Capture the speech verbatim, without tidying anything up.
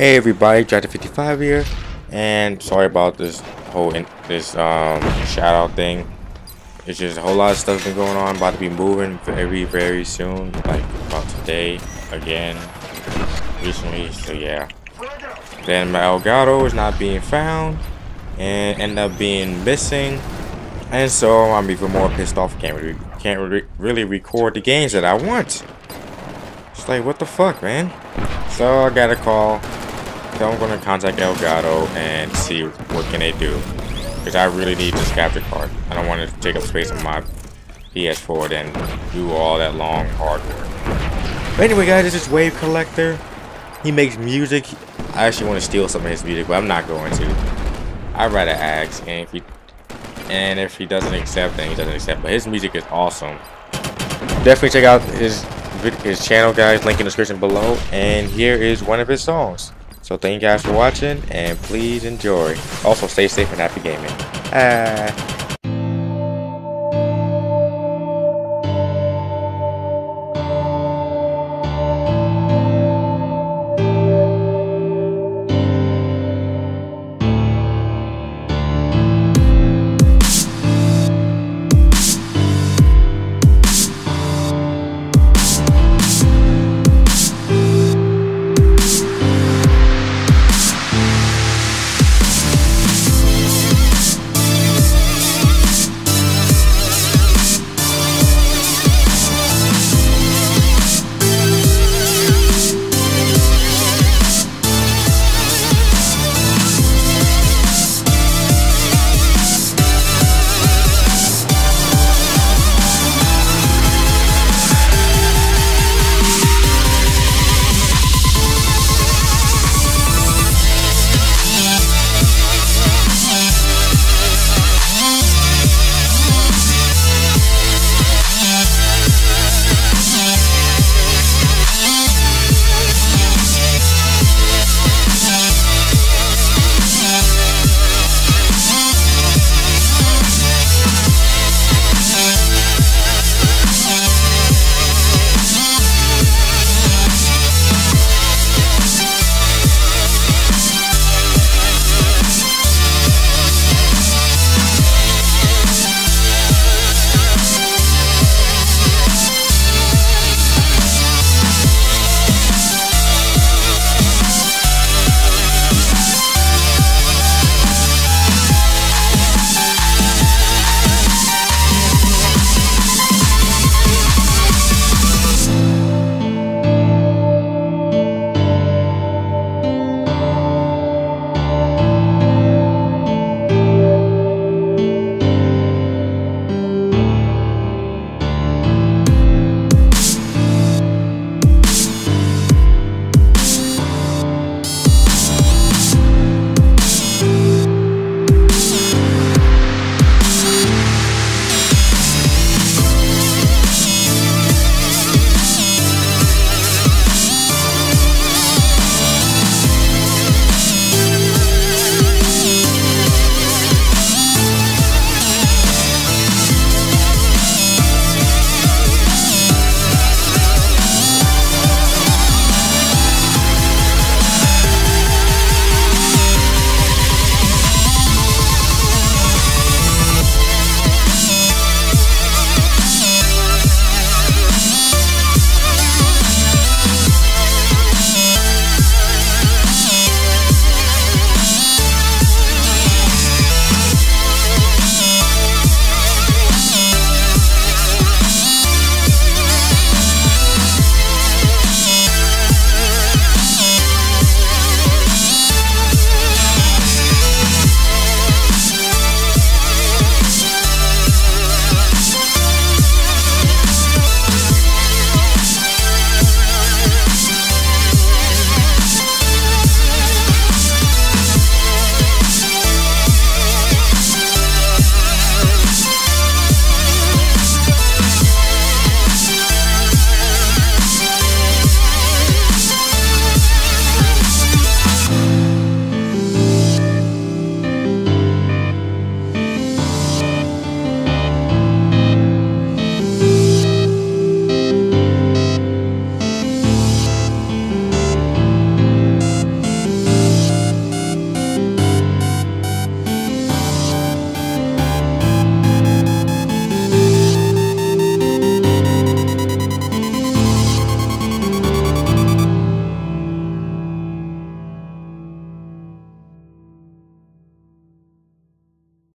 Hey everybody, Dragjae fifty-five here, and sorry about this whole in this um shout out thing. It's just a whole lot of stuff been going on. About to be moving very very soon, like about today again recently. So yeah, then my Elgato is not being found and end up being missing, and so I'm even more pissed off. Can't re can't re really record the games that I want. It's like, what the fuck, man? So I got a call. So I'm gonna contact Elgato and see what can they do, because I really need this capture card. I don't want to take up space on my P S four and do all that long hard work. But anyway, guys, this is Wave Collector. He makes music. I actually want to steal some of his music, but I'm not going to. I'd rather ask, and if he and if he doesn't accept, then he doesn't accept. But his music is awesome. Definitely check out his. his channel, guys, link in the description below, and here is one of his songs. So thank you guys for watching, and please enjoy. Also, stay safe and happy gaming. Ah.